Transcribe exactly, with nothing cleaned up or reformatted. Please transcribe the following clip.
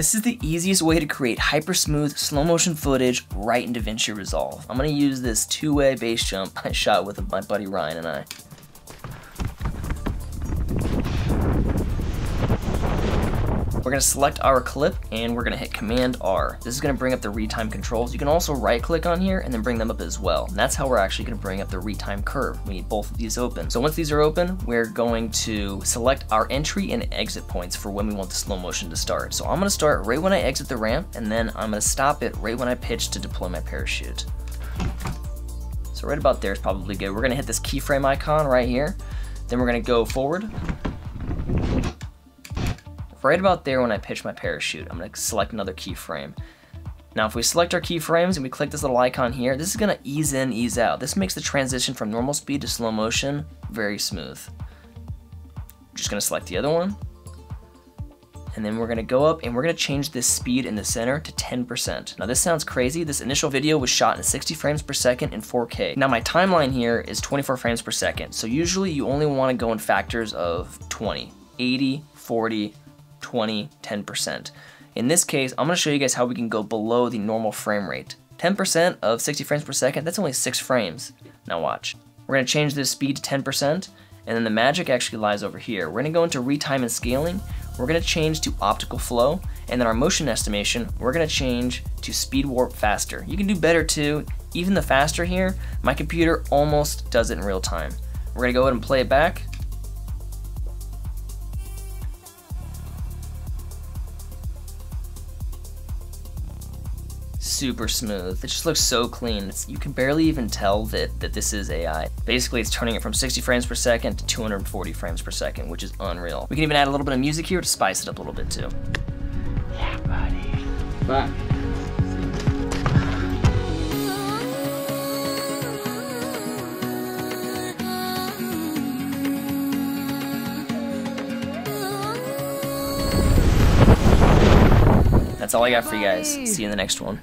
This is the easiest way to create hyper smooth slow motion footage right in DaVinci Resolve. I'm going to use this two-way bass jump I shot with my buddy Ryan and I. We're going to select our clip and we're going to hit Command R. This is going to bring up the retime controls. You can also right click on here and then bring them up as well. And that's how we're actually going to bring up the retime curve. We need both of these open. So once these are open, we're going to select our entry and exit points for when we want the slow motion to start. So I'm going to start right when I exit the ramp, and then I'm going to stop it right when I pitch to deploy my parachute. So right about there is probably good. We're going to hit this keyframe icon right here. Then we're going to go forward. Right about there when I pitch my parachute, I'm gonna select another keyframe. Now if we select our keyframes and we click this little icon here, this is gonna ease in, ease out. This makes the transition from normal speed to slow motion very smooth. I'm just gonna select the other one. And then we're gonna go up and we're gonna change this speed in the center to ten percent. Now this sounds crazy. This initial video was shot in sixty frames per second in four K. Now my timeline here is twenty-four frames per second. So usually you only wanna go in factors of twenty, eighty, forty, twenty, ten percent. In this case, I'm going to show you guys how we can go below the normal frame rate. ten percent of sixty frames per second, that's only six frames. Now watch. We're going to change this speed to ten percent, and then the magic actually lies over here. We're going to go into retime and scaling. We're going to change to optical flow, and then our motion estimation, we're going to change to speed warp faster. You can do better too. Even the faster here, my computer almost does it in real time. We're going to go ahead and play it back. Super smooth. It just looks so clean. It's, you can barely even tell that, that this is A I. Basically, it's turning it from sixty frames per second to two hundred forty frames per second, which is unreal. We can even add a little bit of music here to spice it up a little bit too. Yeah, buddy. Bye. That's all I got for you guys. See you in the next one.